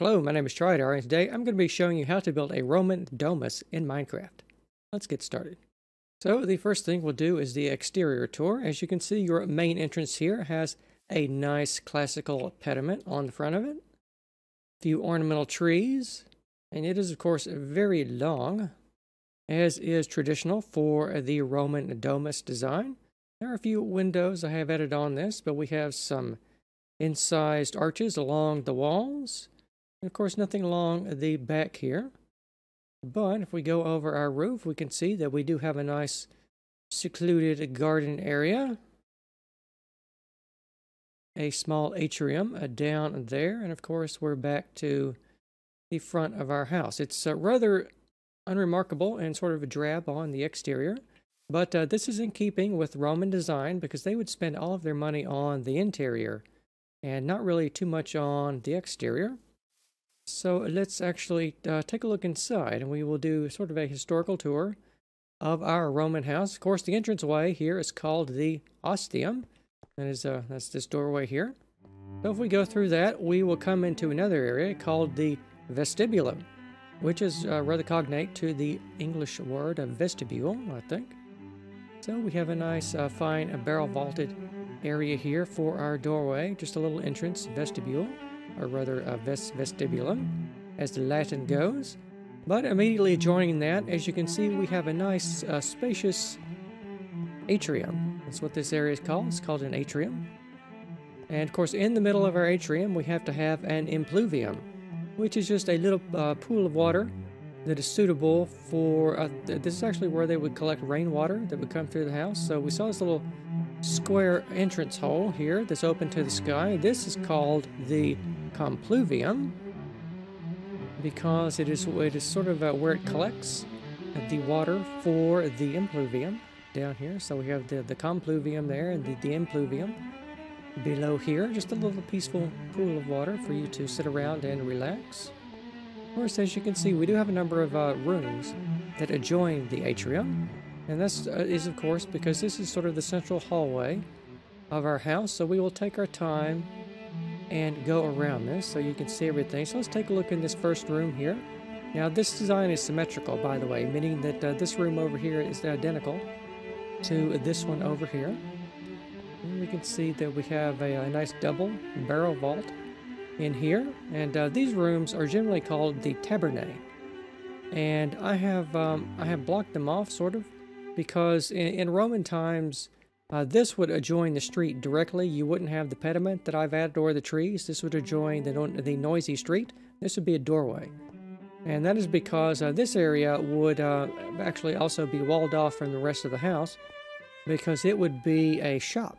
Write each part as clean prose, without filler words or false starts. Hello, my name is Tridar, and today I'm going to be showing you how to build a Roman Domus in Minecraft. Let's get started. So the first thing we'll do is the exterior tour. As you can see, your main entrance here has a nice classical pediment on the front of it, a few ornamental trees, and it is of course very long, as is traditional for the Roman Domus design. There are a few windows I have added on this, but we have some incised arches along the walls. And of course, nothing along the back here. But if we go over our roof, we can see that we do have a nice secluded garden area. A small atrium down there. And of course, we're back to the front of our house. It's rather unremarkable and sort of drab on the exterior. But this is in keeping with Roman design, because they would spend all of their money on the interior and not really too much on the exterior. So let's actually take a look inside, and we will do sort of a historical tour of our Roman house. Of course, the entranceway here is called the Ostium. That's this doorway here. So if we go through that, we will come into another area called the Vestibulum, which is rather cognate to the English word of vestibule, I think. So we have a nice fine barrel vaulted area here for our doorway, just a little entrance vestibule, or rather vestibulum as the Latin goes. But immediately adjoining that, as you can see, we have a nice spacious atrium. That's what this area is called. It's called an atrium. And of course, in the middle of our atrium, we have to have an impluvium, which is just a little pool of water that is suitable for this is actually where they would collect rainwater that would come through the house. So we saw this little square entrance hole here that's open to the sky. This is called the compluvium because it is sort of where it collects the water for the impluvium down here. So we have the compluvium there and the impluvium below here. Just a little peaceful pool of water for you to sit around and relax. Of course, as you can see, we do have a number of rooms that adjoin the atrium. And this is, of course, because this is sort of the central hallway of our house. So we will take our time and go around this so you can see everything. So let's take a look in this first room here. Now, this design is symmetrical, by the way, meaning that this room over here is identical to this one over here. And we can see that we have a nice double barrel vault in here. And these rooms are generally called the tabernae. And I have blocked them off, sort of, because in Roman times, this would adjoin the street directly. You wouldn't have the pediment that I've added or the trees. This would adjoin the noisy street. This would be a doorway. And that is because this area would actually also be walled off from the rest of the house, because it would be a shop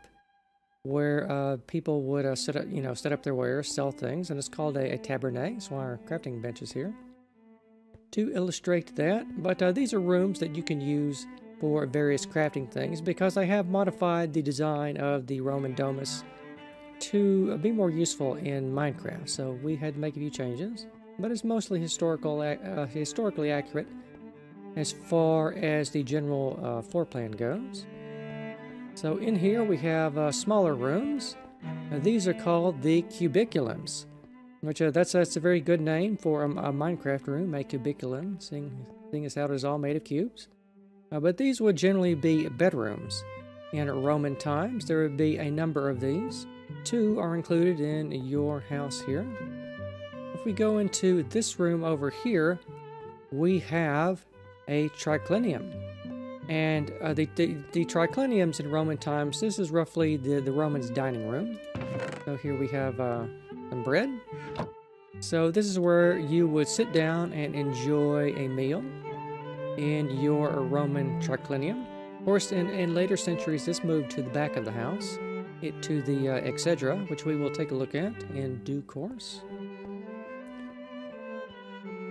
where people would set up their wares, sell things, and it's called a tabernae. That's why our crafting bench is here to illustrate that. But these are rooms that you can use for various crafting things, because I have modified the design of the Roman Domus to be more useful in Minecraft. So we had to make a few changes, but it's mostly historically accurate as far as the general floor plan goes. So in here we have smaller rooms. These are called the cubiculums, which that's a very good name for a Minecraft room, a cubiculum, seeing as how it is all made of cubes. But these would generally be bedrooms. In Roman times, there would be a number of these. Two are included in your house here. If we go into this room over here, we have a triclinium. And the tricliniums in Roman times, this is roughly the Romans' dining room. So here we have some bread. So this is where you would sit down and enjoy a meal in your Roman triclinium. Of course, in later centuries, this moved to the back of the house, to the exedra, which we will take a look at in due course.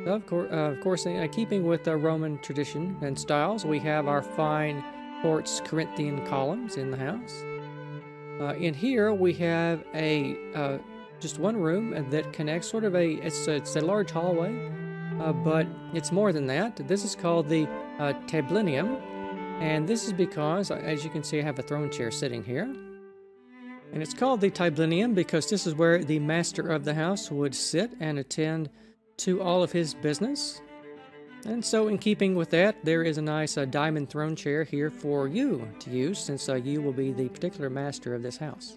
Of course, in keeping with the Roman tradition and styles, we have our fine quartz Corinthian columns in the house. In here, we have a just one room that connects sort of it's a large hallway. But it's more than that. This is called the Tablinium, and this is because, as you can see, I have a throne chair sitting here. And it's called the Tablinium because this is where the master of the house would sit and attend to all of his business. And so in keeping with that, there is a nice diamond throne chair here for you to use, since you will be the particular master of this house.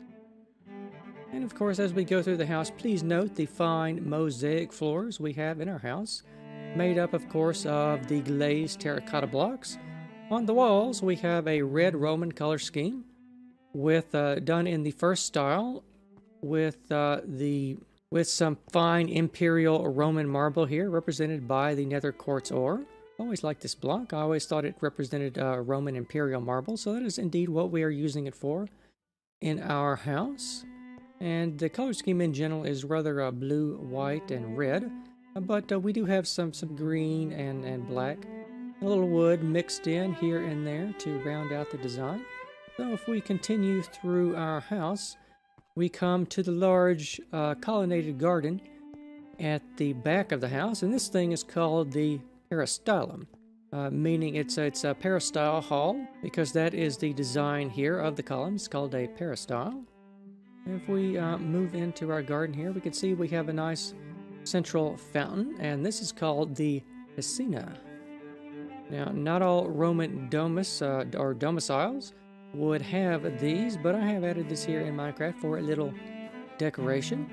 And of course, as we go through the house, please note the fine mosaic floors we have in our house, made up of course of the glazed terracotta blocks. On the walls we have a red Roman color scheme with done in the first style with some fine imperial Roman marble here, represented by the Nether Quartz Ore. Always liked this block. I always thought it represented Roman imperial marble, so that is indeed what we are using it for in our house. And the color scheme in general is rather blue, white, and red, but we do have some green and black, a little wood mixed in here and there to round out the design. So if we continue through our house, we come to the large colonnaded garden at the back of the house, and this thing is called the peristylum, meaning it's a peristyle hall, because that is the design here of the columns, called a peristyle. If we move into our garden here, we can see we have a nice central fountain, and this is called the piscina. Now, not all Roman domus or domiciles would have these, but I have added this here in Minecraft for a little decoration.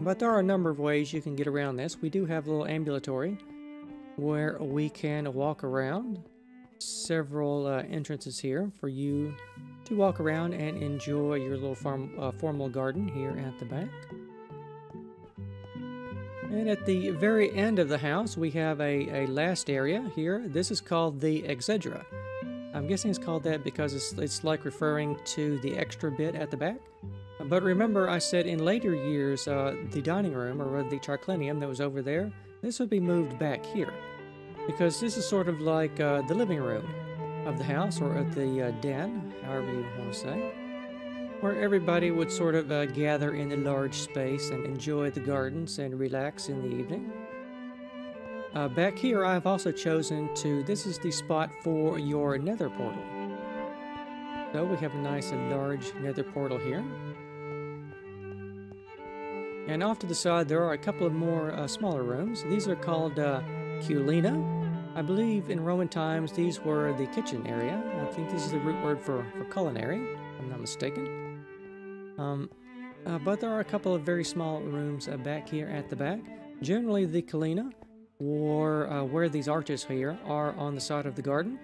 But there are a number of ways you can get around this. We do have a little ambulatory where we can walk around, several entrances here for you to walk around and enjoy your little formal garden here at the back. And at the very end of the house we have a last area here. This is called the exedra. I'm guessing it's called that because it's like referring to the extra bit at the back. But remember, I said in later years, the dining room, or the triclinium that was over there, this would be moved back here, because this is sort of like the living room of the house, or at the den, however you want to say, where everybody would sort of gather in the large space and enjoy the gardens and relax in the evening. Back here I've also chosen to, this is the spot for your nether portal. So we have a nice and large nether portal here. And off to the side there are a couple of more smaller rooms. These are called Culina. I believe in Roman times these were the kitchen area. I think this is the root word for culinary, if I'm not mistaken. But there are a couple of very small rooms back here at the back. Generally the Culina, or where these arches here are on the side of the garden,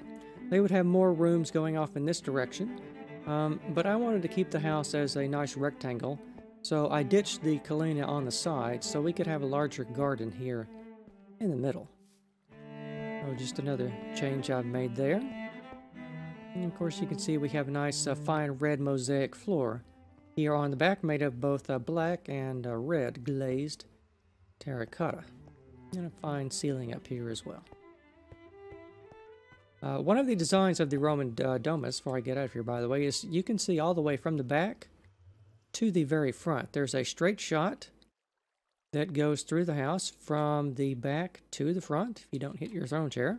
they would have more rooms going off in this direction, but I wanted to keep the house as a nice rectangle, so I ditched the Culina on the side so we could have a larger garden here in the middle. Oh, just another change I've made there. And of course you can see we have a nice fine red mosaic floor here on the back, made of both black and red glazed terracotta. And a fine ceiling up here as well. One of the designs of the Roman Domus, before I get out of here by the way, is you can see all the way from the back to the very front. There's a straight shot that goes through the house from the back to the front, if you don't hit your throne chair.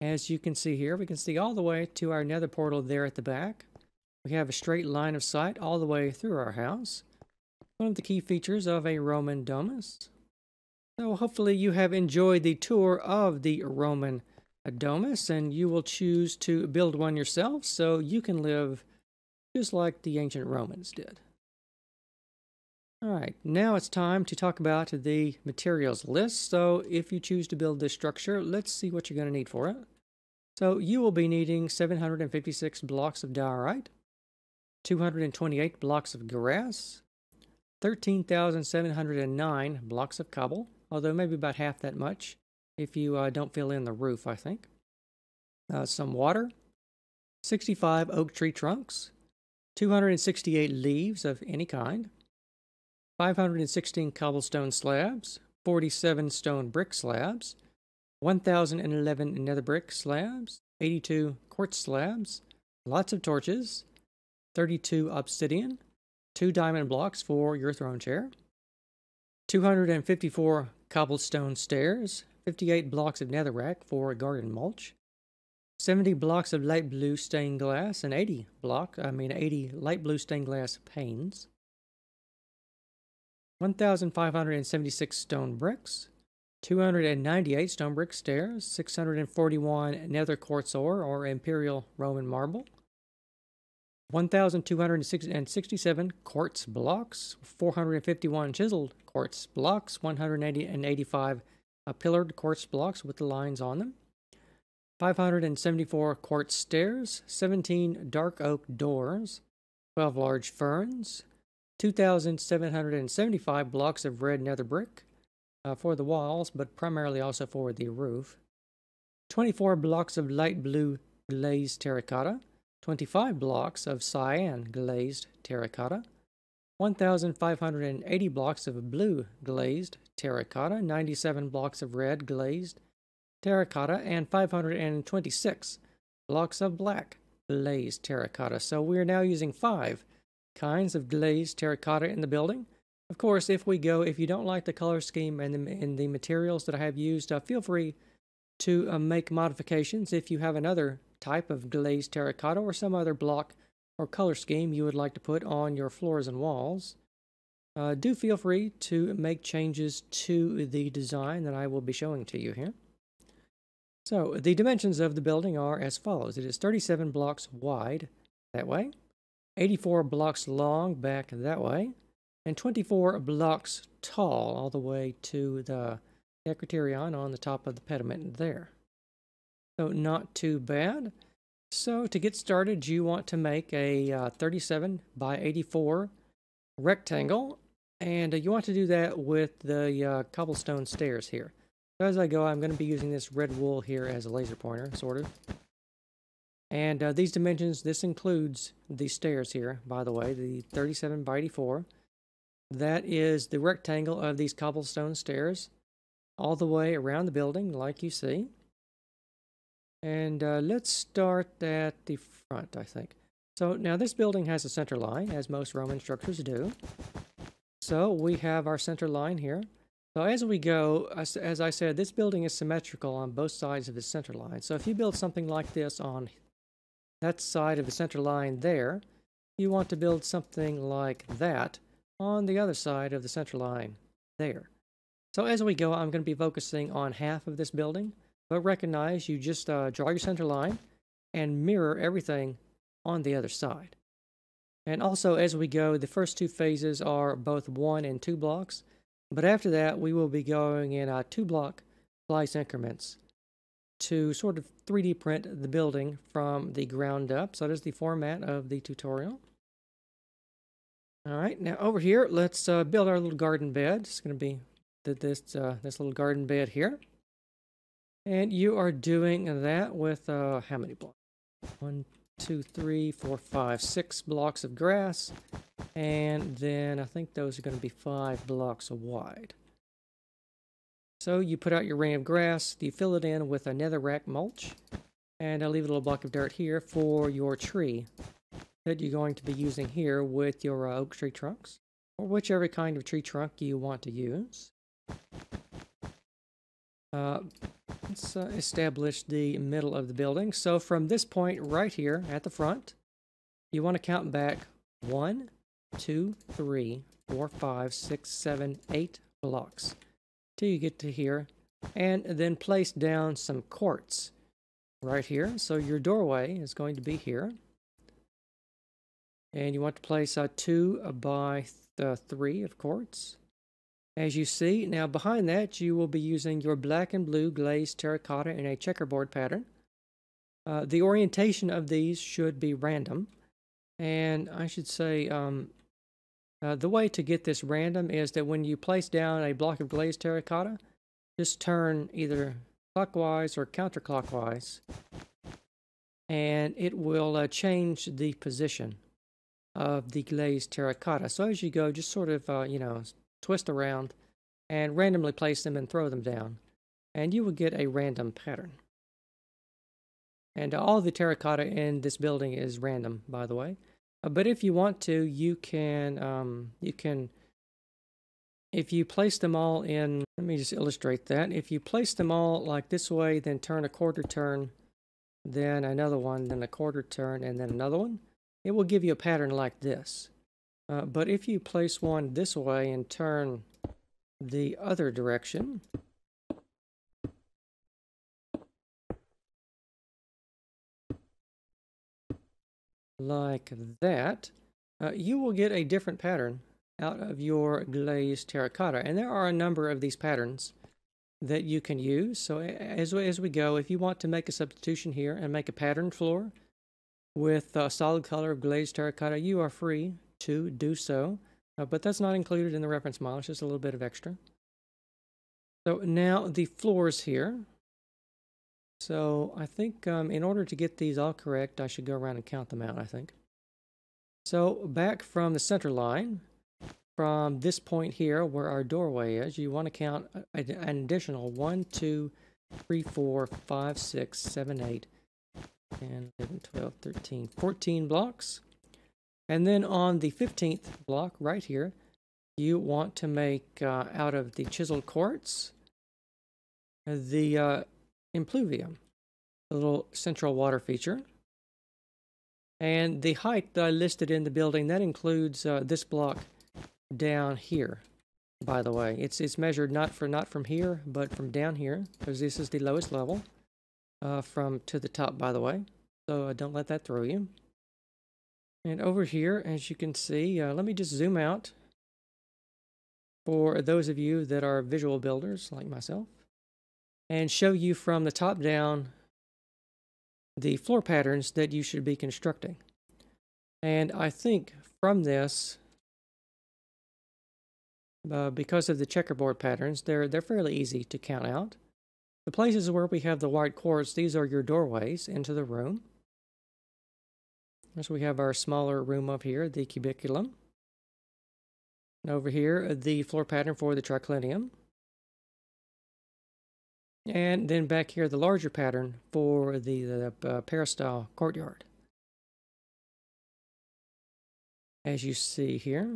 As you can see here, we can see all the way to our nether portal there at the back. We have a straight line of sight all the way through our house. One of the key features of a Roman Domus. So hopefully you have enjoyed the tour of the Roman Domus, and you will choose to build one yourself so you can live just like the ancient Romans did. Alright, now it's time to talk about the materials list. So if you choose to build this structure, let's see what you're going to need for it. So you will be needing 756 blocks of diorite, 228 blocks of grass, 13,709 blocks of cobble, although maybe about half that much if you don't fill in the roof, I think. Some water, 65 oak tree trunks, 268 leaves of any kind, 516 cobblestone slabs, 47 stone brick slabs, 1,011 nether brick slabs, 82 quartz slabs, lots of torches, 32 obsidian, 2 diamond blocks for your throne chair, 254 cobblestone stairs, 58 blocks of netherrack for garden mulch, 70 blocks of light blue stained glass and 80 light blue stained glass panes. 1,576 stone bricks, 298 stone brick stairs, 641 nether quartz ore or imperial Roman marble, 1,267 quartz blocks, 451 chiseled quartz blocks, 185 pillared quartz blocks with the lines on them, 574 quartz stairs, 17 dark oak doors, 12 large ferns, 2,775 blocks of red nether brick for the walls, but primarily also for the roof, 24 blocks of light blue glazed terracotta, 25 blocks of cyan glazed terracotta, 1,580 blocks of blue glazed terracotta, 97 blocks of red glazed terracotta, and 526 blocks of black glazed terracotta. So we are now using 5 kinds of glazed terracotta in the building. Of course, if you don't like the color scheme and the materials that I have used, feel free to make modifications. If you have another type of glazed terracotta or some other block or color scheme you would like to put on your floors and walls, do feel free to make changes to the design that I will be showing to you here. So the dimensions of the building are as follows. It is 37 blocks wide that way, 84 blocks long back that way, and 24 blocks tall all the way to the acroterion on the top of the pediment there. So not too bad. So to get started, you want to make a 37 by 84 rectangle, and you want to do that with the cobblestone stairs here. So as I go, I'm going to be using this red wool here as a laser pointer, sort of. And these dimensions, this includes the stairs here, by the way, the 37 by 84. That is the rectangle of these cobblestone stairs all the way around the building, like you see. And let's start at the front, I think. So now this building has a center line, as most Roman structures do. So we have our center line here. So as we go, as I said, this building is symmetrical on both sides of the center line. So if you build something like this on that side of the center line there, you want to build something like that on the other side of the center line there. So as we go, I'm going to be focusing on half of this building. But recognize you just draw your center line and mirror everything on the other side. And also as we go, the first two phases are both 1 and 2 blocks. But after that, we will be going in 2 block slice increments to sort of 3D print the building from the ground up. So that is the format of the tutorial. All right, now over here, let's build our little garden bed. It's going to be this little garden bed here. And you are doing that with how many blocks? 1, 2, 3, 4, 5, 6 blocks of grass. And then I think those are going to be 5 blocks wide. So you put out your ring of grass, you fill it in with a netherrack mulch, and I'll leave a little block of dirt here for your tree that you're going to be using here with your oak tree trunks, or whichever kind of tree trunk you want to use. Let's establish the middle of the building. So from this point right here at the front, you want to count back 1, 2, 3, 4, 5, 6, 7, 8 blocks till you get to here, and then place down some quartz right here. So your doorway is going to be here, and you want to place 2 by 3 of quartz. As you see, now behind that you will be using your black and blue glazed terracotta in a checkerboard pattern. The orientation of these should be random, and I should say the way to get this random is that when you place down a block of glazed terracotta, just turn either clockwise or counterclockwise, and it will change the position of the glazed terracotta. So as you go, just sort of, twist around and randomly place them and throw them down, and you will get a random pattern. And all the terracotta in this building is random, by the way, but if you want to, if you place them all in, let me just illustrate that. If you place them all like this way, then turn a quarter turn then another one, then a quarter turn, and then another one, it will give you a pattern like this. But if you place one this way and turn the other direction, like that, you will get a different pattern out of your glazed terracotta. And there are a number of these patterns that you can use. So as we go, if you want to make a substitution here and make a pattern floor with a solid color of glazed terracotta, you are free to do so. But that's not included in the reference model. It's just a little bit of extra. So now the floors here. So I think in order to get these all correct, I should go around and count them out, I think. So back from the center line, from this point here where our doorway is, you want to count an additional 1, 2, 3, 4, 5, 6, 7, 8, 10, 11, 12, 13, 14 blocks. And then on the 15th block right here, you want to make out of the chiseled quartz the impluvium, a little central water feature. And the height that I listed in the building, that includes this block down here, by the way. It's measured not from here, but from down here, because this is the lowest level from to the top, by the way. So don't let that throw you. And over here, as you can see, let me just zoom out for those of you that are visual builders like myself, and show you from the top down the floor patterns that you should be constructing. And I think from this, because of the checkerboard patterns, they're fairly easy to count out. The places where we have the white quartz, these are your doorways into the room. So we have our smaller room up here, the cubiculum. And over here, the floor pattern for the triclinium. And then back here, the larger pattern for the peristyle courtyard. As you see here,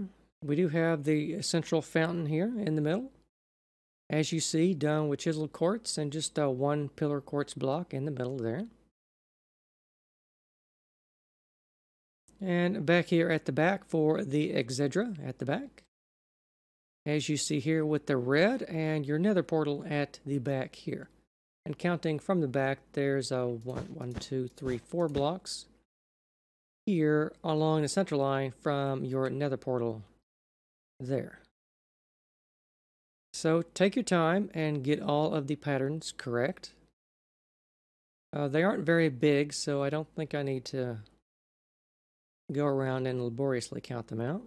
we do have the central fountain here in the middle. As you see, done with chiseled quartz and just one pillar quartz block in the middle there. And back here at the back for the exedra at the back. As you see here with the red, and your nether portal at the back here. And counting from the back, there's a 4 blocks here along the center line from your nether portal there. So take your time and get all of the patterns correct. They aren't very big, so I don't think I need to go around and laboriously count them out.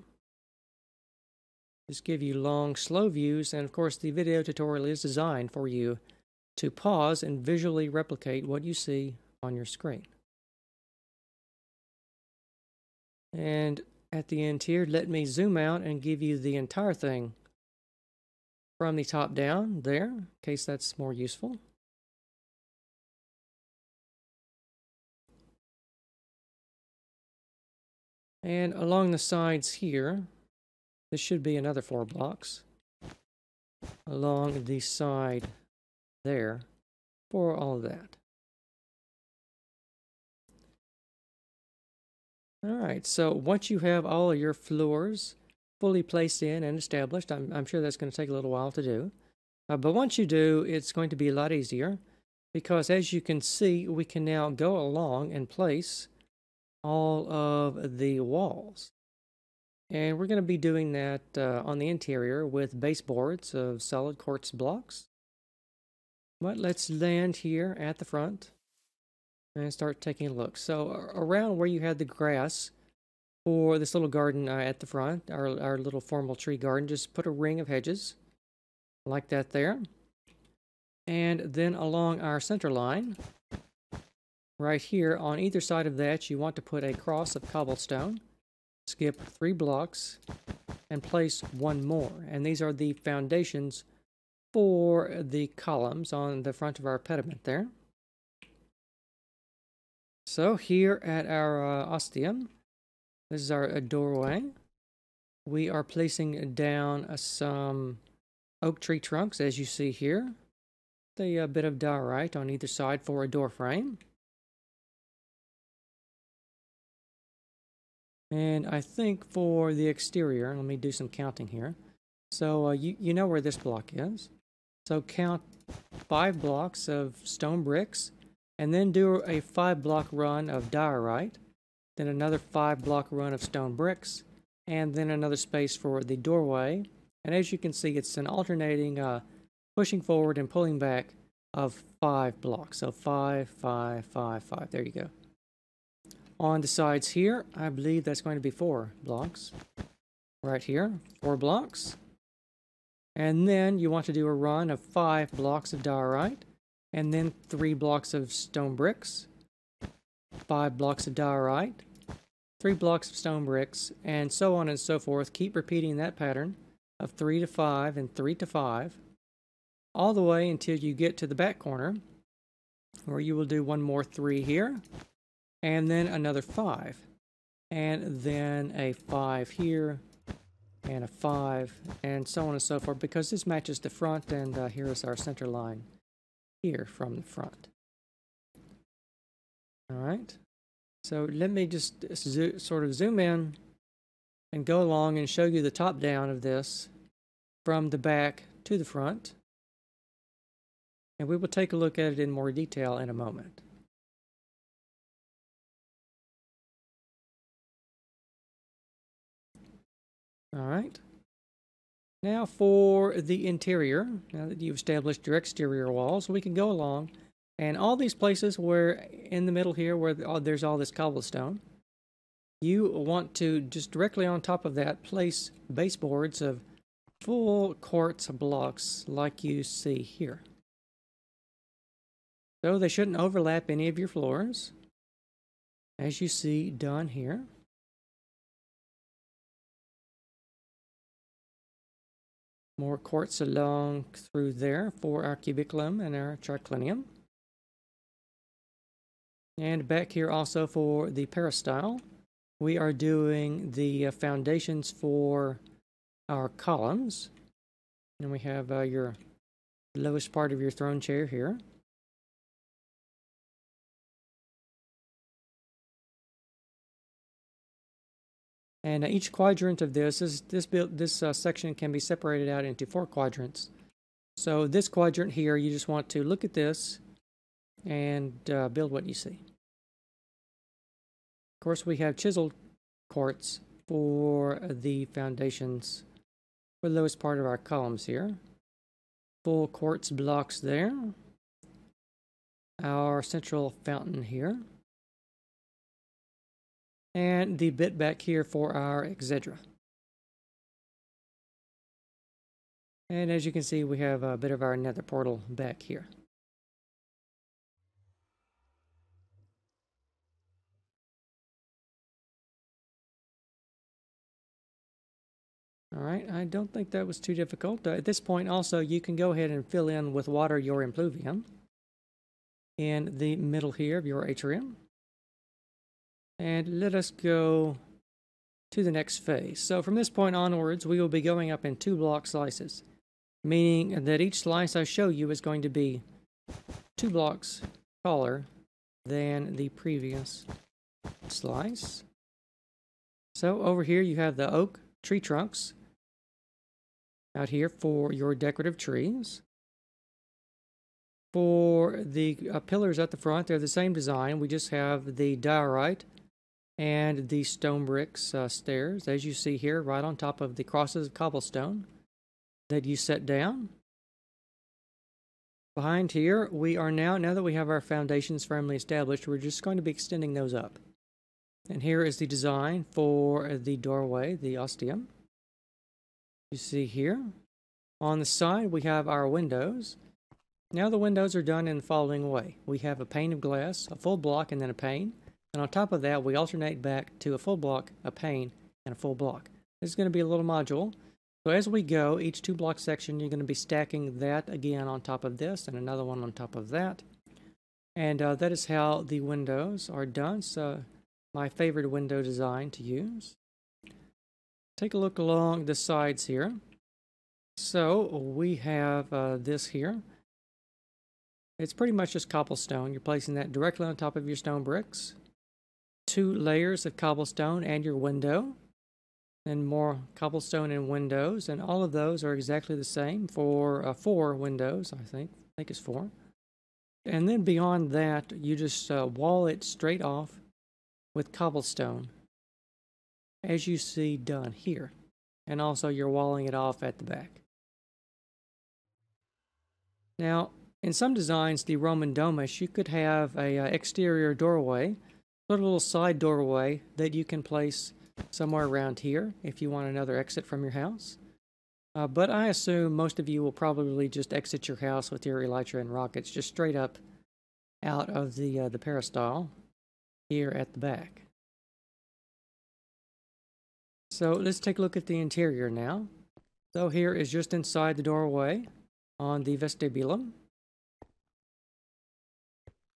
Just give you long, slow views, and of course the video tutorial is designed for you to pause and visually replicate what you see on your screen. And at the end here, let me zoom out and give you the entire thing from the top down there, in case that's more useful. And along the sides here, this should be another 4 blocks along the side there for all of that. Alright, so once you have all of your floors fully placed in and established, I'm sure that's going to take a little while to do. But once you do, it's going to be a lot easier, because as you can see, we can now go along and place all of the walls. And we're going to be doing that on the interior with baseboards of solid quartz blocks. But let's land here at the front and start taking a look. So around where you had the grass for this little garden at the front, our little formal tree garden, just put a ring of hedges like that there. And then along our center line, right here on either side of that, you want to put a cross of cobblestone. Skip 3 blocks and place 1 more. And these are the foundations for the columns on the front of our pediment there. So here at our ostium, this is our doorway, we are placing down some oak tree trunks, as you see here. A bit of diorite on either side for a door frame. And I think for the exterior, let me do some counting here. So you know where this block is. So count 5 blocks of stone bricks, and then do a 5 block run of diorite, then another 5 block run of stone bricks, and then another space for the doorway. And as you can see, it's an alternating pushing forward and pulling back of 5 blocks. So 5, 5, 5, 5. There you go. On the sides here, I believe that's going to be 4 blocks. Right here, 4 blocks. And then you want to do a run of 5 blocks of diorite, and then 3 blocks of stone bricks, 5 blocks of diorite, 3 blocks of stone bricks, and so on and so forth. Keep repeating that pattern of 3 to 5 and 3 to 5, all the way until you get to the back corner, where you will do one more 3 here, and then another 5, and then a 5 here, and a 5, and so on and so forth, because this matches the front, and here is our center line here from the front. Alright, so let me just sort of zoom in and go along and show you the top down of this from the back to the front, and we will take a look at it in more detail in a moment. Alright, now for the interior, now that you've established your exterior walls, we can go along and all these places where in the middle here where there's all this cobblestone, you want to just directly on top of that place baseboards of full quartz blocks like you see here. So they shouldn't overlap any of your floors, as you see done here. More quartz along through there for our cubiculum and our triclinium. And back here also for the peristyle, we are doing the foundations for our columns. And we have your lowest part of your throne chair here. And each quadrant of this section can be separated out into 4 quadrants. So this quadrant here, you just want to look at this and build what you see. Of course, we have chiseled quartz for the foundations for the lowest part of our columns here. Full quartz blocks there. Our central fountain here. And the bit back here for our exedra. And as you can see, we have a bit of our nether portal back here. Alright, I don't think that was too difficult. At this point also, you can go ahead and fill in with water your impluvium in the middle here of your atrium. And let us go to the next phase. So from this point onwards, we will be going up in 2 block slices, meaning that each slice I show you is going to be 2 blocks taller than the previous slice. So over here you have the oak tree trunks out here for your decorative trees. For the pillars at the front, they're the same design. We just have the diorite and the stone bricks stairs, as you see here, right on top of the crosses of cobblestone that you set down. Behind here, we are now that we have our foundations firmly established, we're just going to be extending those up. And here is the design for the doorway, the ostium. You see here. On the side, we have our windows. Now the windows are done in the following way. We have a pane of glass, a full block, and then a pane. And on top of that, we alternate back to a full block, a pane, and a full block. This is going to be a little module. So as we go, each 2 block section, you're going to be stacking that again on top of this, and another one on top of that. And that is how the windows are done. So my favorite window design to use. Take a look along the sides here. So we have this here. It's pretty much just cobblestone. You're placing that directly on top of your stone bricks. two layers of cobblestone and your window. Then more cobblestone and windows, and all of those are exactly the same for four windows, I think. I think it's four. And then beyond that, you just wall it straight off with cobblestone, as you see done here. And also you're walling it off at the back. Now, in some designs, the Roman Domus, you could have a exterior doorway, sort of a little side doorway that you can place somewhere around here if you want another exit from your house. But I assume most of you will probably just exit your house with your Elytra and rockets just straight up out of the peristyle here at the back. So let's take a look at the interior now. So here is just inside the doorway on the vestibulum.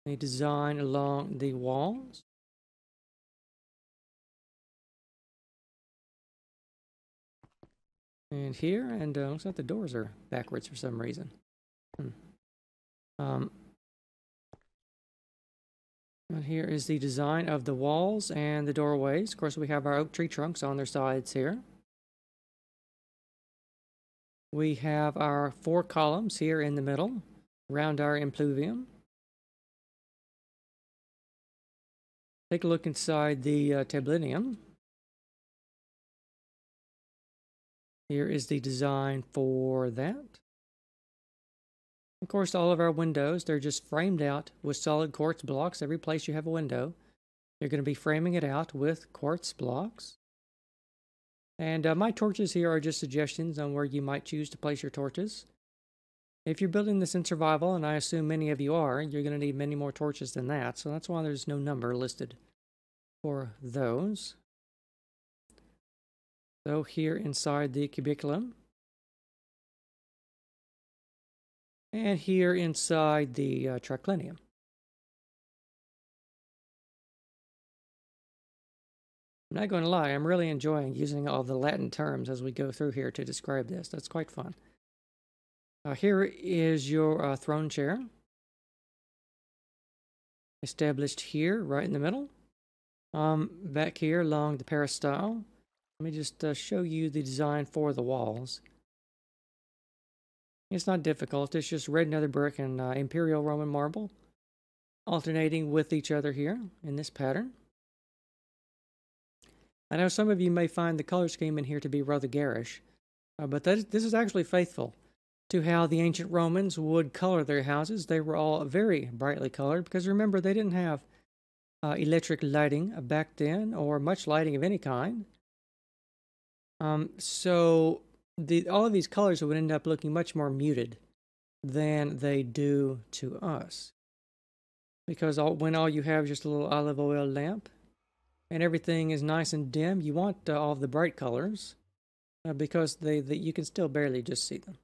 They design along the walls. And here, and looks like the doors are backwards for some reason. And here is the design of the walls and the doorways. Of course, we have our oak tree trunks on their sides here. We have our four columns here in the middle, around our impluvium. Take a look inside the tablinium. Here is the design for that. Of course, all of our windows, they're just framed out with solid quartz blocks. Every place you have a window, you're going to be framing it out with quartz blocks. And my torches here are just suggestions on where you might choose to place your torches. If you're building this in survival, and I assume many of you are, you're going to need many more torches than that. So that's why there's no number listed for those. So here inside the cubiculum. And here inside the triclinium. I'm not going to lie, I'm really enjoying using all the Latin terms as we go through here to describe this. That's quite fun. Here is your throne chair. Established here, right in the middle. Back here along the peristyle. Let me just show you the design for the walls. It's not difficult, it's just red nether brick and imperial Roman marble alternating with each other here in this pattern. I know some of you may find the color scheme in here to be rather garish, but this is actually faithful to how the ancient Romans would color their houses. They were all very brightly colored because remember they didn't have electric lighting back then or much lighting of any kind. So all of these colors would end up looking much more muted than they do to us. Because when all you have is just a little olive oil lamp and everything is nice and dim, you want all of the bright colors because you can still barely just see them.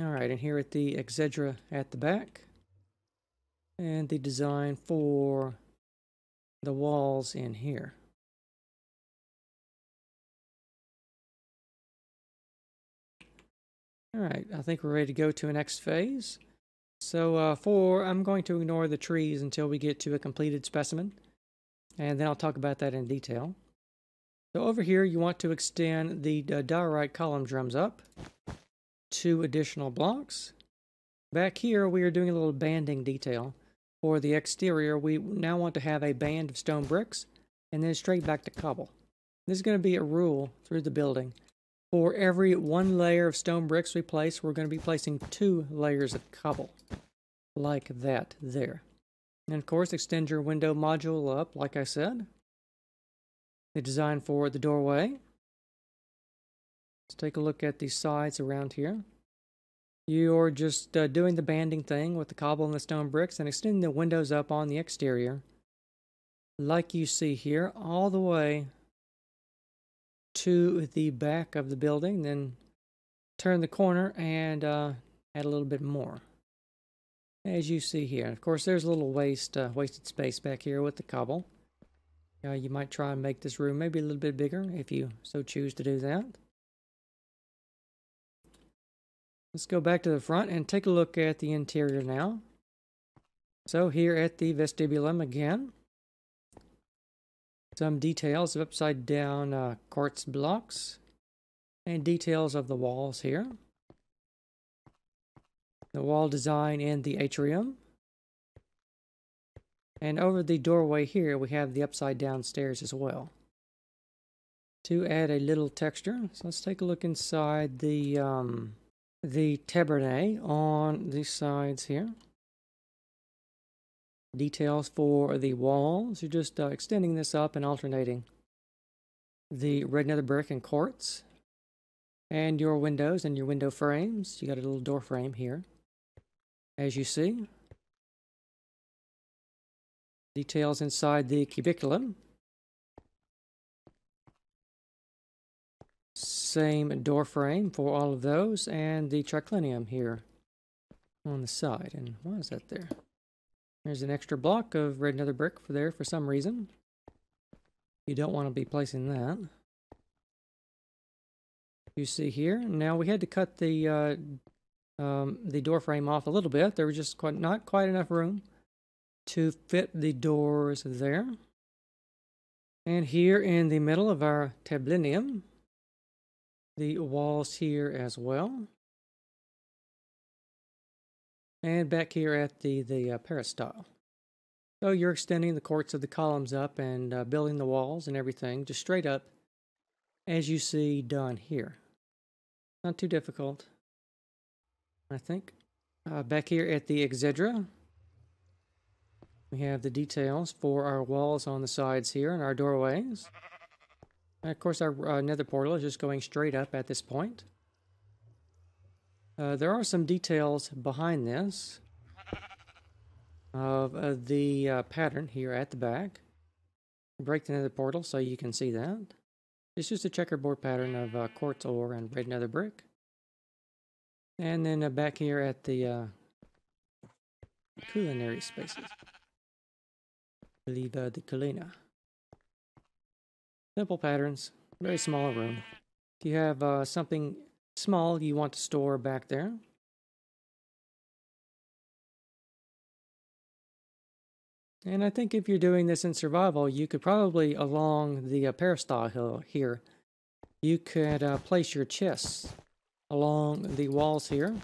Alright, and here at the exedra at the back. And the design for the walls in here. Alright, I think we're ready to go to the next phase. So I'm going to ignore the trees until we get to a completed specimen. And then I'll talk about that in detail. So over here you want to extend the diorite column drums up. 2 additional blocks. Back here we are doing a little banding detail. For the exterior we now want to have a band of stone bricks. And then straight back to cobble. This is going to be a rule through the building. For every 1 layer of stone bricks we place, we're going to be placing 2 layers of cobble. Like that there. And of course, extend your window module up, like I said. The design for the doorway. Let's take a look at the sides around here. You're just doing the banding thing with the cobble and the stone bricks and extending the windows up on the exterior. Like you see here, all the way to the back of the building, then turn the corner and add a little bit more, as you see here. Of course, there's a little wasted space back here with the cobble. You might try and make this room maybe a little bit bigger if you so choose to do that. Let's go back to the front and take a look at the interior now. So here at the vestibulum again, Some details of upside down quartz blocks and details of the walls here. The wall design in the atrium. And over the doorway here we have the upside down stairs as well. To add a little texture, so let's take a look inside the tabernae on these sides here. Details for the walls. You're just extending this up and alternating the red nether brick and quartz. And your windows and your window frames. You got a little door frame here, as you see. Details inside the cubiculum. Same door frame for all of those, and the triclinium here on the side. And why is that there? There's an extra block of red nether brick for there for some reason. You don't want to be placing that. You see here. Now we had to cut the door frame off a little bit. There was just not quite enough room to fit the doors there. And here in the middle of our tablinium, the walls here as well. And back here at the peristyle. So you're extending the quartz of the columns up and building the walls and everything just straight up as you see done here. Not too difficult, I think. Back here at the exedra, we have the details for our walls on the sides here and our doorways. And of course, our nether portal is just going straight up at this point. There are some details behind this of the pattern here at the back. Break the nether portal so you can see that. It's just a checkerboard pattern of quartz ore and red nether brick. And then back here at the culinary spaces, I believe the Culina. Simple patterns, very small room. If you have something small you want to store back there. And I think if you're doing this in survival, you could probably, along the peristyle hill here, you could place your chests along the walls here.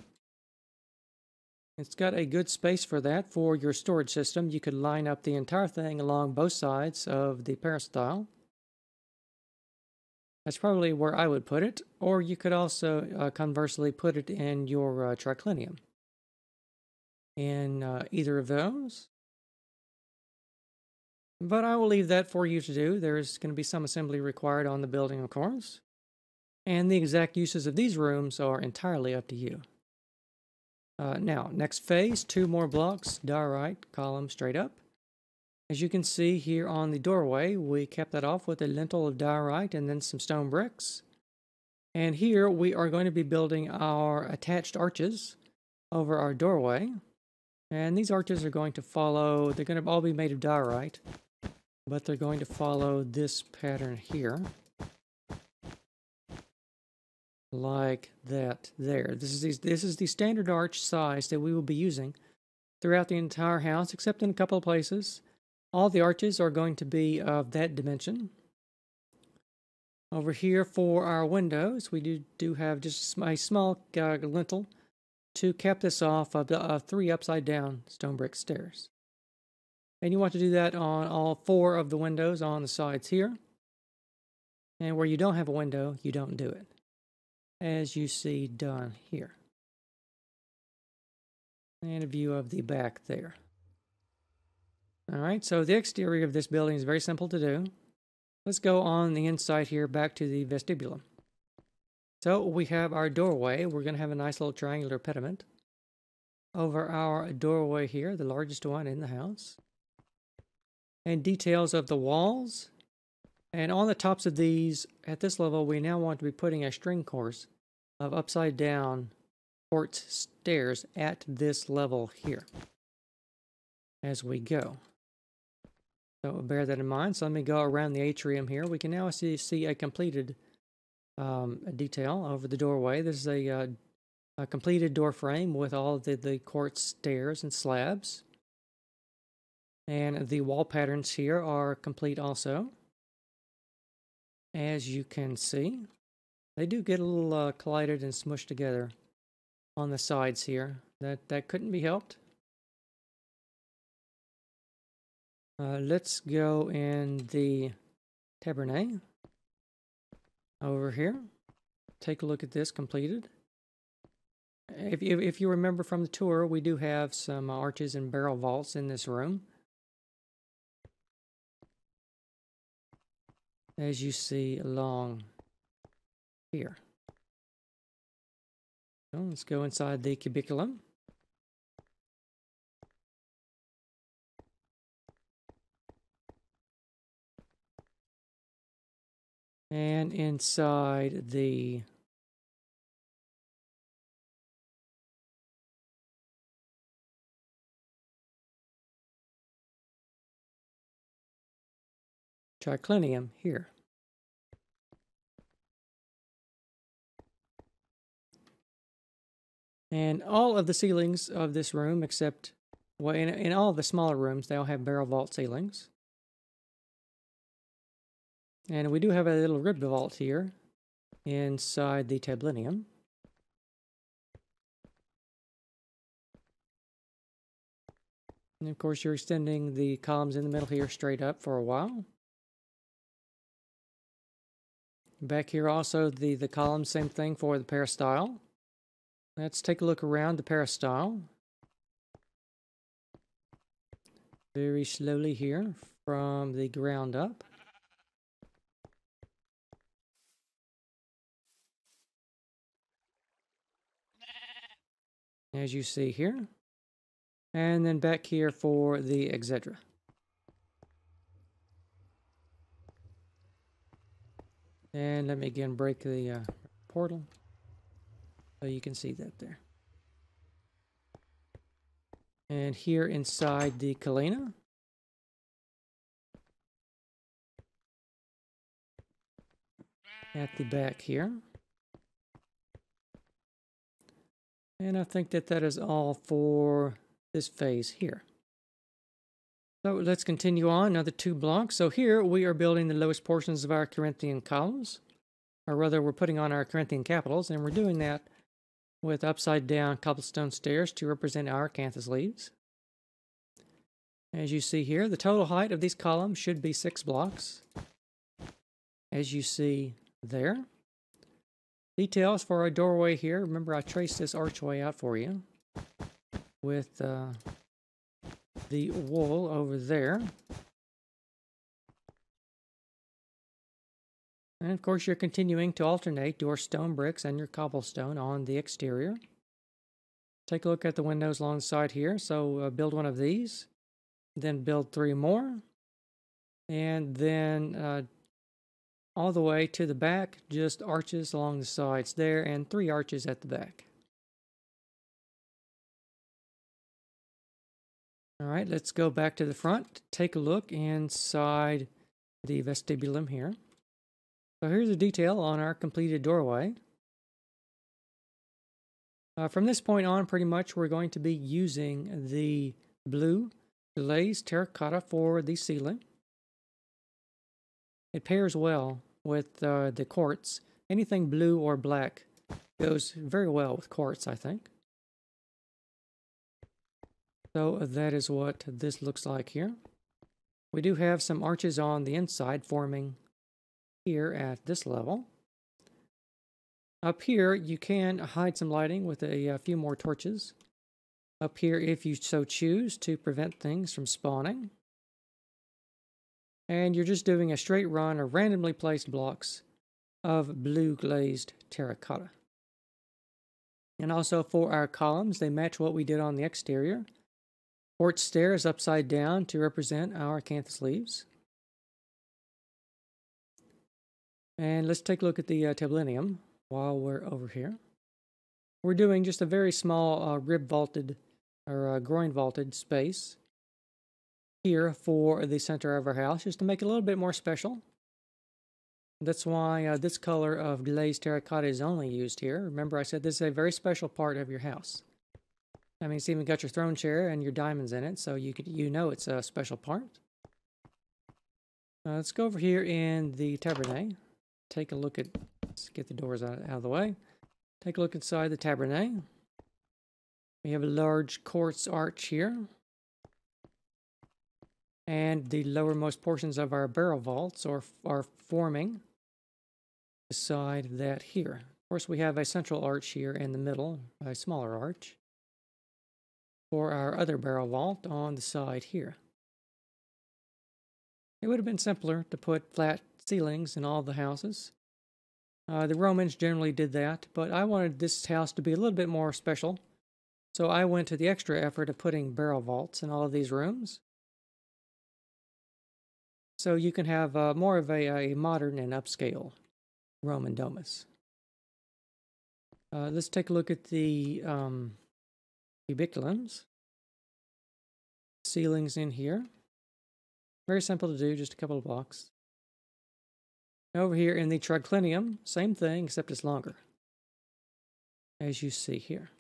It's got a good space for that for your storage system. You could line up the entire thing along both sides of the peristyle. That's probably where I would put it, or you could also conversely put it in your triclinium. In either of those. But I will leave that for you to do. There's going to be some assembly required on the building, of course. And the exact uses of these rooms are entirely up to you. Now, next phase, 2 more blocks, diorite, column straight up. As you can see here on the doorway, we capped that off with a lintel of diorite and then some stone bricks. And here we are going to be building our attached arches over our doorway. And these arches are going to follow, they're going to all be made of diorite, but they're going to follow this pattern here. Like that there. This is the standard arch size that we will be using throughout the entire house, except in a couple of places. All the arches are going to be of that dimension. Over here for our windows, we do have just a small lintel to cap this off of the 3 upside down stone brick stairs. And you want to do that on all 4 of the windows on the sides here. And where you don't have a window, you don't do it. As you see done here. And a view of the back there. Alright, so the exterior of this building is very simple to do. Let's go on the inside here back to the vestibulum. So we have our doorway. We're going to have a nice little triangular pediment over our doorway here, the largest one in the house. And details of the walls. And on the tops of these, at this level, we now want to be putting a string course of upside down quartz stairs at this level here as we go. So bear that in mind. So let me go around the atrium here. We can now see a completed detail over the doorway. This is a completed door frame with all the quartz stairs and slabs. And the wall patterns here are complete also. as you can see. They do get a little collided and smushed together on the sides here. That couldn't be helped. Let's go in the tabernae over here. Take a look at this completed. If you remember from the tour, we do have some arches and barrel vaults in this room. As you see along here. So let's go inside the cubiculum. And inside the triclinium here. And all of the ceilings of this room, except, well, in all of the smaller rooms, they all have barrel vault ceilings. And we do have a little rib vault here inside the Tablinium. And of course, you're extending the columns in the middle here straight up for a while. Back here also the columns, same thing for the peristyle. Let's take a look around the peristyle. Very slowly here from the ground up. As you see here. And then back here for the exedra. And let me again break the portal so you can see that there. And here inside the Culina. At the back here. And I think that is all for this phase here. So let's continue on, another two blocks. So here we are building the lowest portions of our Corinthian columns, or rather we're putting on our Corinthian capitals, and we're doing that with upside down cobblestone stairs to represent our acanthus leaves. As you see here, the total height of these columns should be 6 blocks, as you see there. Details for our doorway here, remember I traced this archway out for you with the wool over there. And of course you're continuing to alternate your stone bricks and your cobblestone on the exterior. Take a look at the windows along the side here. So build one of these, then build 3 more, and then all the way to the back, just arches along the sides there and 3 arches at the back. Alright, let's go back to the front, take a look inside the vestibulum here. So here's a detail on our completed doorway. From this point on, pretty much, we're going to be using the blue glazed terracotta for the ceiling. It pairs well with the quartz. Anything blue or black goes very well with quartz, I think. So that is what this looks like here. We do have some arches on the inside forming here at this level. Up here you can hide some lighting with a few more torches. Up here if you so choose to prevent things from spawning. And you're just doing a straight run of randomly placed blocks of blue glazed terracotta. And also for our columns, they match what we did on the exterior. Quartz stairs upside down to represent our acanthus leaves. And let's take a look at the tablinium while we're over here. We're doing just a very small rib vaulted or groin vaulted space here for the center of our house just to make it a little bit more special. That's why this color of glazed terracotta is only used here. Remember I said this is a very special part of your house. I mean, it's even got your throne chair and your diamonds in it, so you know it's a special part. Let's go over here in the tabernae. take a look at, let's get the doors out of the way. Take a look inside the tabernae. We have a large quartz arch here. And the lowermost portions of our barrel vaults are forming the side of that here. Of course, we have a central arch here in the middle, a smaller arch, for our other barrel vault on the side here. It would have been simpler to put flat ceilings in all the houses. The Romans generally did that, but I wanted this house to be a little bit more special, so I went to the extra effort of putting barrel vaults in all of these rooms. So you can have more of a modern and upscale Roman Domus. Let's take a look at the cubiculums. Ceilings in here. Very simple to do, just a couple of blocks. Over here in the triclinium, same thing, except it's longer. As you see here.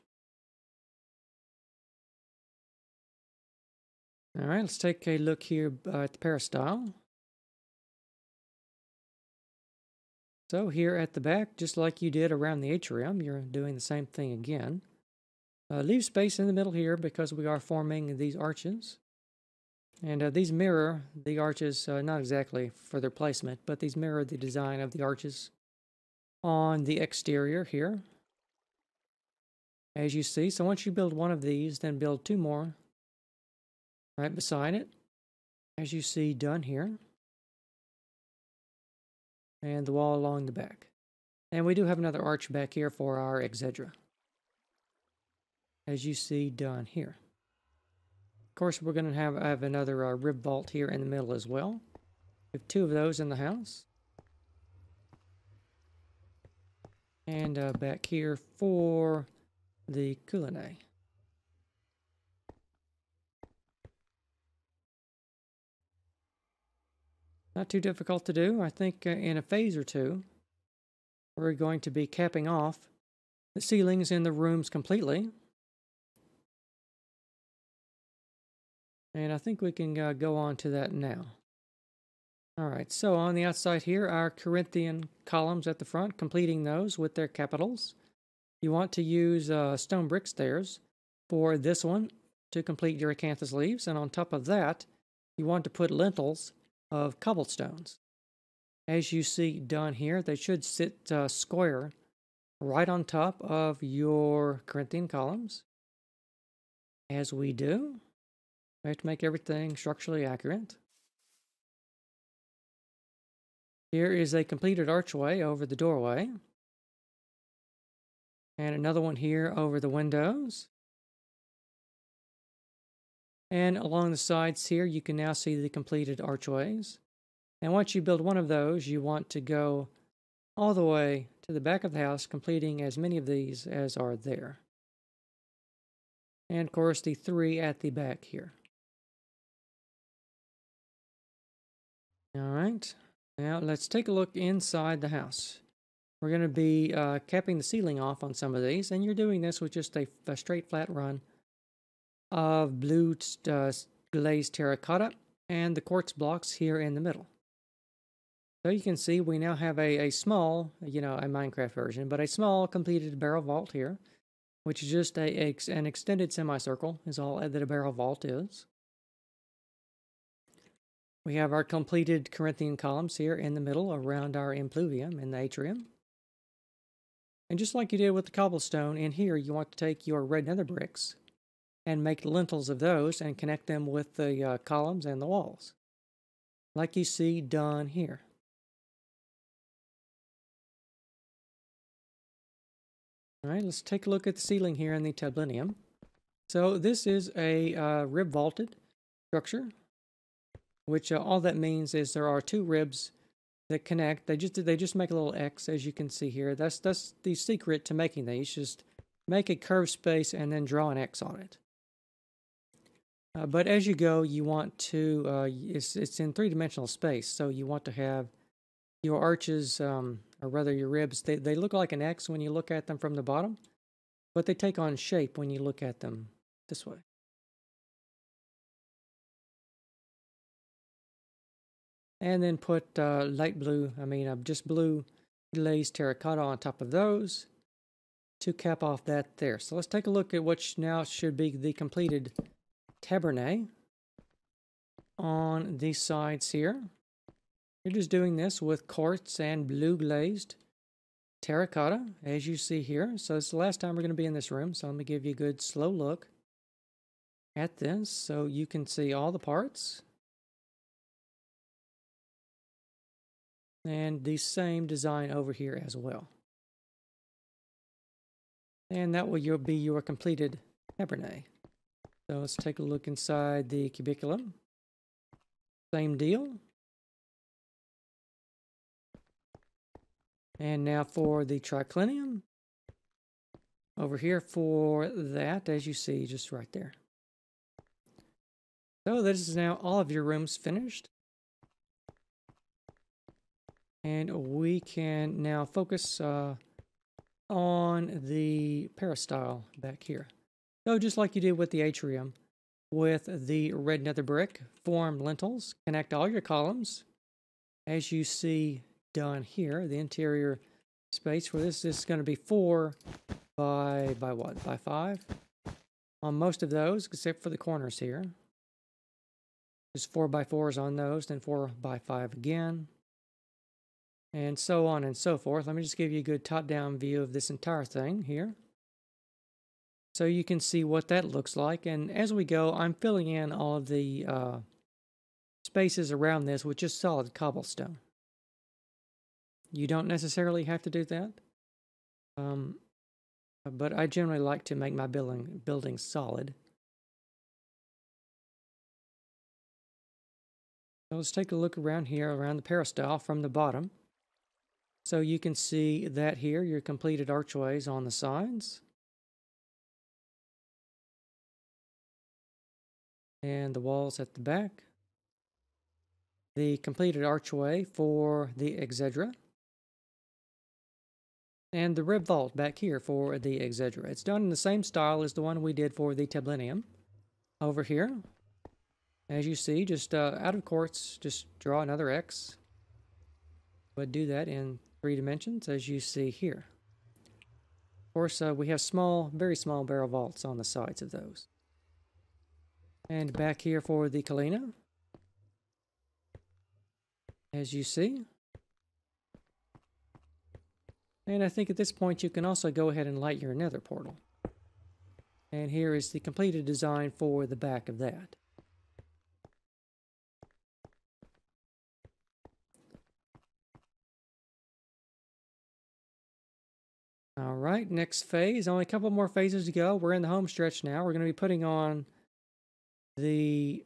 Alright, let's take a look here at the peristyle. So here at the back, just like you did around the atrium, you're doing the same thing again. Leave space in the middle here because we are forming these arches. And these mirror the arches, not exactly for their placement, but these mirror the design of the arches on the exterior here. As you see, so once you build one of these, then build two more right beside it, as you see done here. And the wall along the back. And we do have another arch back here for our exedra, as you see done here. Of course, we're going to have another rib vault here in the middle as well. We have two of those in the house. And back here for the Culina. Not too difficult to do. I think in a phase or two, we're going to be capping off the ceilings in the rooms completely. And I think we can go on to that now. Alright, so on the outside here, our Corinthian columns at the front, completing those with their capitals. You want to use stone brick stairs for this one to complete your acanthus leaves. And on top of that, you want to put lintels of cobblestones. As you see done here, they should sit square right on top of your Corinthian columns. As we do, we have to make everything structurally accurate. Here is a completed archway over the doorway. And another one here over the windows. And along the sides here, you can now see the completed archways. And once you build one of those, you want to go all the way to the back of the house, completing as many of these as are there. And of course, the three at the back here. Alright, now let's take a look inside the house. We're going to be capping the ceiling off on some of these, and you're doing this with just a straight flat run of blue glazed terracotta and the quartz blocks here in the middle. So you can see we now have a small, you know, a Minecraft version, but a small completed barrel vault here, which is just an extended semicircle, is all that a barrel vault is. We have our completed Corinthian columns here in the middle around our impluvium in the atrium. And just like you did with the cobblestone, in here you want to take your red nether bricks and make lintels of those and connect them with the columns and the walls. Like you see done here. Alright, let's take a look at the ceiling here in the Tablinium. So this is a rib vaulted structure, which all that means is there are two ribs that connect. They just make a little X, as you can see here. That's the secret to making these. Just make a curved space and then draw an X on it. But as you go, you want to it's in three-dimensional space, so you want to have your arches, or rather your ribs. They look like an X when you look at them from the bottom, but they take on shape when you look at them this way. And then put light blue, I mean just blue He lays terracotta on top of those to cap off that there. So let's take a look at what now should be the completed tabernae on these sides here. You're just doing this with quartz and blue glazed terracotta, as you see here. So it's the last time we're going to be in this room, so let me give you a good slow look at this so you can see all the parts. And the same design over here as well. And that will be your completed tabernae. So let's take a look inside the cubiculum. Same deal. And now for the triclinium. Over here for that, as you see, just right there. So this is now all of your rooms finished. And we can now focus on the peristyle back here. So just like you did with the atrium, with the red nether brick, form lintels, connect all your columns, as you see done here. The interior space for this is going to be 4 by 5 on most of those, except for the corners here. There's 4 by 4s on those, then 4 by 5 again. And so on and so forth. Let me just give you a good top-down view of this entire thing here, so you can see what that looks like. And as we go, I'm filling in all of the spaces around this with just solid cobblestone. You don't necessarily have to do that, but I generally like to make my building solid. So let's take a look around here, around the peristyle from the bottom. So you can see that here, your completed archways on the sides. And the walls at the back. The completed archway for the exedra. And the rib vault back here for the exedra. It's done in the same style as the one we did for the tablinium over here. As you see, just out of quartz, just draw another X. But do that in 3 dimensions, as you see here. Of course, we have small, very small barrel vaults on the sides of those. And back here for the Culina, as you see. And I think at this point you can also go ahead and light your nether portal. And here is the completed design for the back of that. All right, next phase. Only a couple more phases to go. We're in the home stretch now. We're going to be putting on the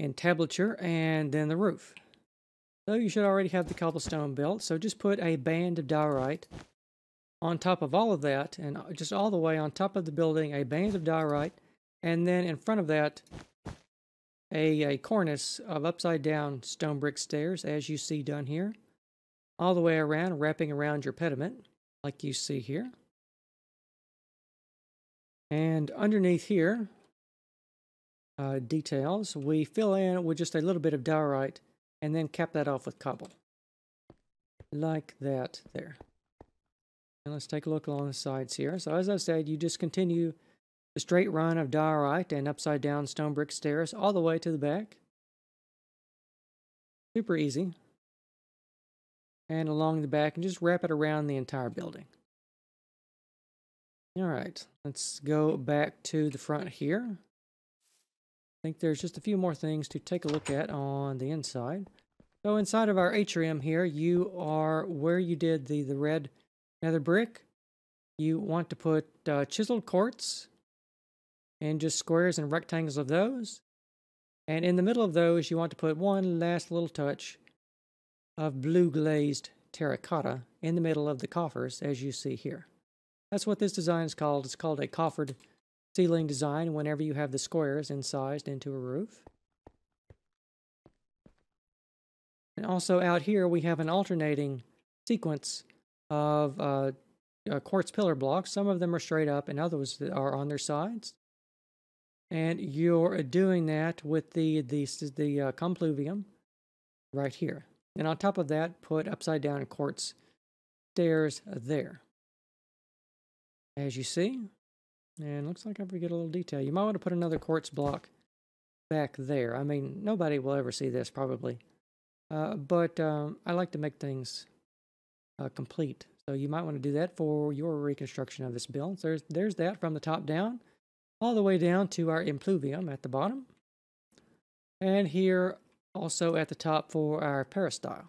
entablature and then the roof. So you should already have the cobblestone built. So just put a band of diorite on top of all of that, and just all the way on top of the building, a band of diorite. And then in front of that, a cornice of upside-down stone brick stairs, as you see done here. All the way around, wrapping around your pediment, like you see here. And underneath here, details, we fill in with just a little bit of diorite, and then cap that off with cobble. Like that there. And let's take a look along the sides here. So as I said, you just continue the straight run of diorite and upside down stone brick stairs all the way to the back. Super easy. And along the back, and just wrap it around the entire building. Alright, let's go back to the front here. I think there's just a few more things to take a look at on the inside. So inside of our atrium here, you are where you did the red nether brick. You want to put chiseled quartz, and just squares and rectangles of those. And in the middle of those, you want to put one last little touch of blue glazed terracotta in the middle of the coffers, as you see here. That's what this design is called. It's called a coffered ceiling design whenever you have the squares incised into a roof. And also out here, we have an alternating sequence of quartz pillar blocks. Some of them are straight up and others are on their sides. And you're doing that with the compluvium right here. And on top of that, put upside down quartz stairs there. As you see. And looks like I forget a little detail. You might want to put another quartz block back there. I mean, nobody will ever see this probably. But I like to make things complete. So you might want to do that for your reconstruction of this build. So there's that from the top down, all the way down to our impluvium at the bottom. And here also at the top for our peristyle.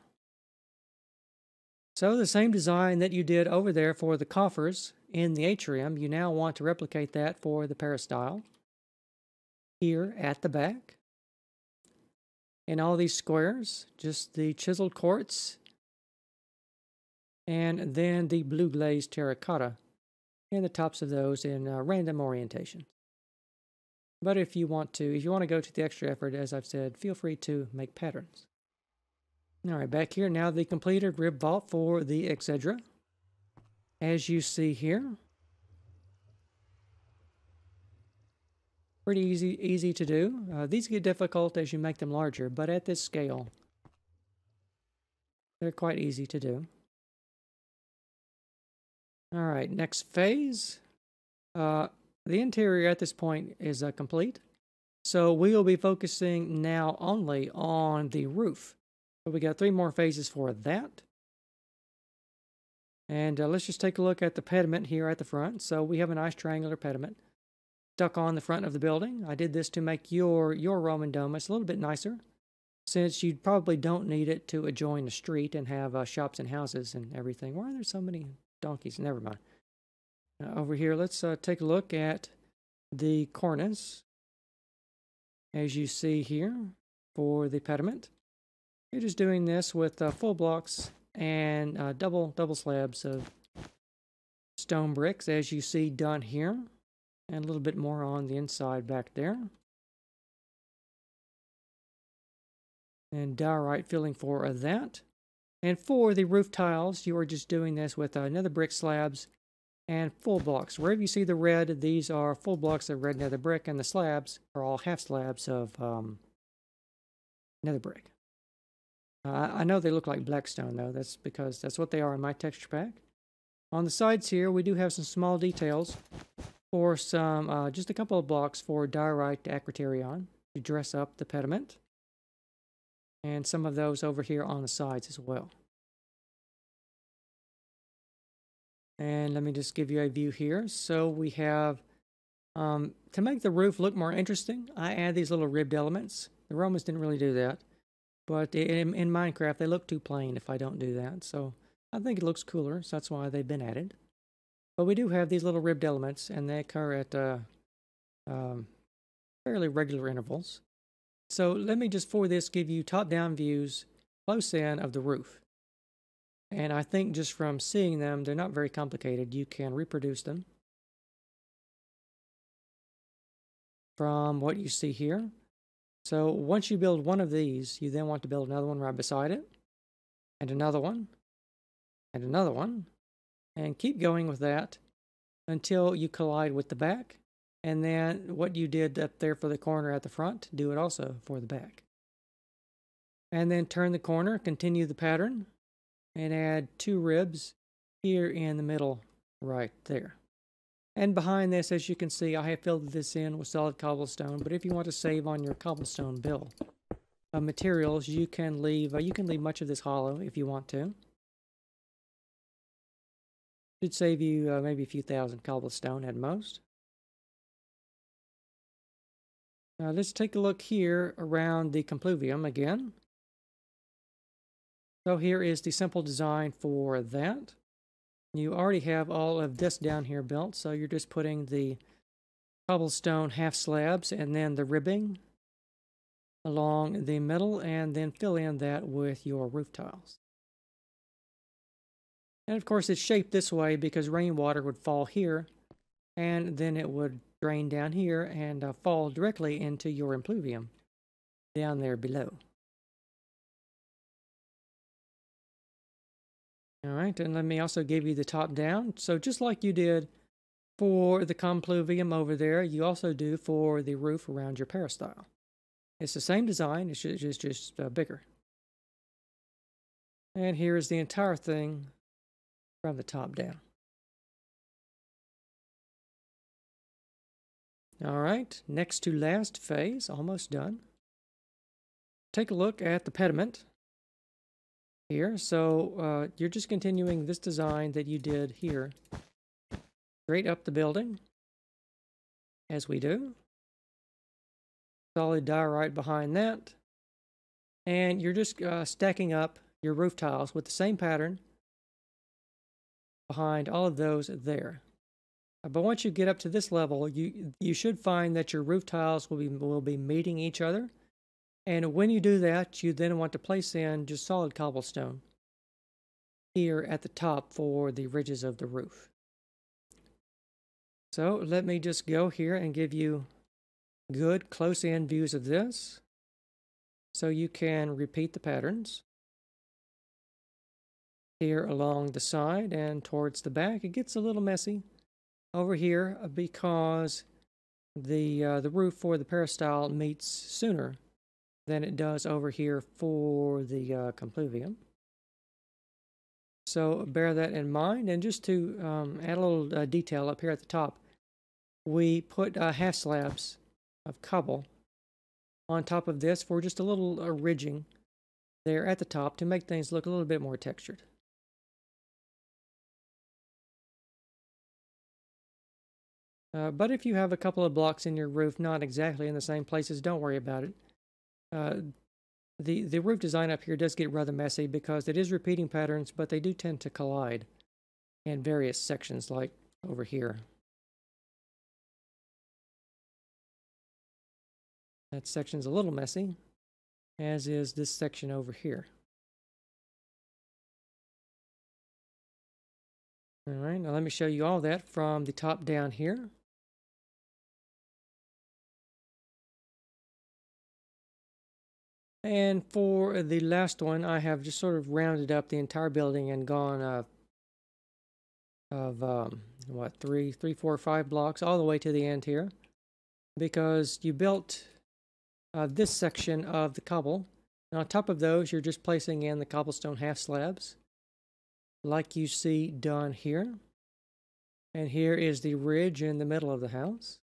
So the same design that you did over there for the coffers in the atrium, you now want to replicate that for the peristyle here at the back. And all these squares, just the chiseled quartz, and then the blue glazed terracotta and the tops of those in random orientation. But if you want to go to the extra effort, as I've said, feel free to make patterns. All right, back here now, the completed rib vault for the exedra, as you see here. Pretty easy to do. These get difficult as you make them larger, but at this scale, they're quite easy to do. All right, next phase. The interior at this point is complete. So we'll be focusing now only on the roof. So we got 3 more phases for that. And let's just take a look at the pediment here at the front. So we have a nice triangular pediment stuck on the front of the building. I did this to make your Roman Domus a little bit nicer, since you probably don't need it to adjoin the street and have shops and houses and everything. Why are there so many donkeys? Never mind. Over here, let's take a look at the cornice, as you see here, for the pediment. You're just doing this with full blocks and double slabs of stone bricks, as you see done here, and a little bit more on the inside back there. And diorite filling for that. And for the roof tiles, you are just doing this with nether brick slabs and full blocks. Wherever you see the red, these are full blocks of red nether brick, and the slabs are all half slabs of nether brick. I know they look like blackstone, though. That's because that's what they are in my texture pack. On the sides here, we do have some small details for some, just a couple of blocks for diorite acroterion to dress up the pediment. And some of those over here on the sides as well. And let me just give you a view here. So we have, to make the roof look more interesting, I add these little ribbed elements. The Romans didn't really do that. But in Minecraft, they look too plain if I don't do that. So I think it looks cooler, so that's why they've been added. But we do have these little ribbed elements, and they occur at fairly regular intervals. So let me just, for this, give you top-down views close in of the roof. And I think just from seeing them, they're not very complicated. You can reproduce them from what you see here. So once you build one of these, you then want to build another one right beside it, and another one, and another one, and keep going with that until you collide with the back, and then what you did up there for the corner at the front, do it also for the back. And then turn the corner, continue the pattern, and add 2 ribs here in the middle right there. And behind this, as you can see, I have filled this in with solid cobblestone, but if you want to save on your cobblestone bill of materials, you can leave much of this hollow if you want to. Should save you maybe a few thousand cobblestone at most. Now let's take a look here around the compluvium again. So here is the simple design for that. You already have all of this down here built, so you're just putting the cobblestone half slabs and then the ribbing along the middle, and then fill in that with your roof tiles. And of course it's shaped this way because rainwater would fall here, and then it would drain down here and fall directly into your impluvium down there below. All right, and let me also give you the top down. So just like you did for the compluvium over there, you also do for the roof around your peristyle. It's the same design, it's just bigger. And here is the entire thing from the top down. All right, next to last phase, almost done. Take a look at the pediment here. So you're just continuing this design that you did here. Straight up the building, as we do. Solid diorite behind that. And you're just stacking up your roof tiles with the same pattern behind all of those there. But once you get up to this level, you should find that your roof tiles will be meeting each other. And when you do that, you then want to place in just solid cobblestone here at the top for the ridges of the roof. So let me just go here and give you good close-in views of this, so you can repeat the patterns here along the side and towards the back. It gets a little messy over here because the roof for the peristyle meets sooner than it does over here for the compluvium. So bear that in mind. And just to add a little detail up here at the top, we put half slabs of cobble on top of this for just a little ridging there at the top to make things look a little bit more textured. But if you have a couple of blocks in your roof not exactly in the same places, don't worry about it. The roof design up here does get rather messy because it is repeating patterns, but they do tend to collide in various sections, like over here. That section's a little messy, as is this section over here. All right, now let me show you all that from the top down here. And for the last one, I have just sort of rounded up the entire building and gone three, four, five blocks all the way to the end here, because you built this section of the cobble, and on top of those, you're just placing in the cobblestone half slabs, like you see done here. And here is the ridge in the middle of the house.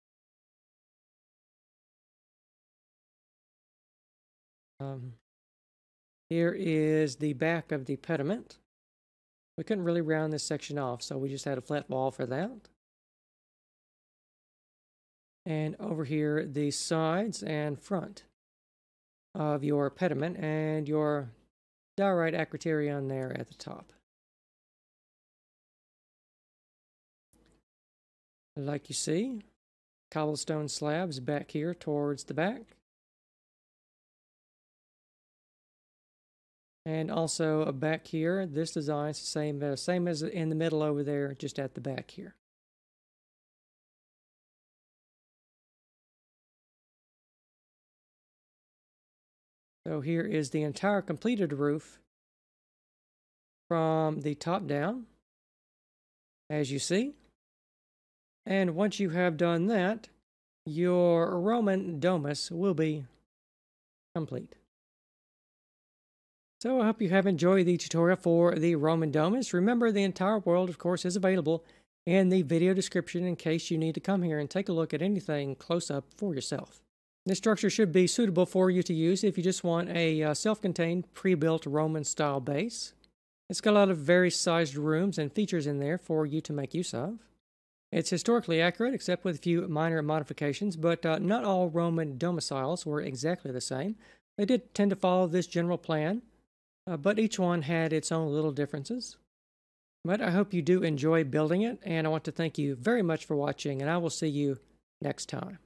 Here is the back of the pediment. We couldn't really round this section off, so we just had a flat wall for that. And over here, the sides and front of your pediment and your diorite acroterion there at the top. Like you see, cobblestone slabs back here towards the back. And also back here, this design is the same as in the middle over there, just at the back here. So here is the entire completed roof from the top down, as you see. And once you have done that, your Roman Domus will be complete. So I hope you have enjoyed the tutorial for the Roman Domus. Remember, the entire world, of course, is available in the video description in case you need to come here and take a look at anything close up for yourself. This structure should be suitable for you to use if you just want a self-contained, pre-built Roman-style base. It's got a lot of various sized rooms and features in there for you to make use of. It's historically accurate, except with a few minor modifications, but not all Roman domiciles were exactly the same. They did tend to follow this general plan. But each one had its own little differences. But I hope you do enjoy building it, and I want to thank you very much for watching, and I will see you next time.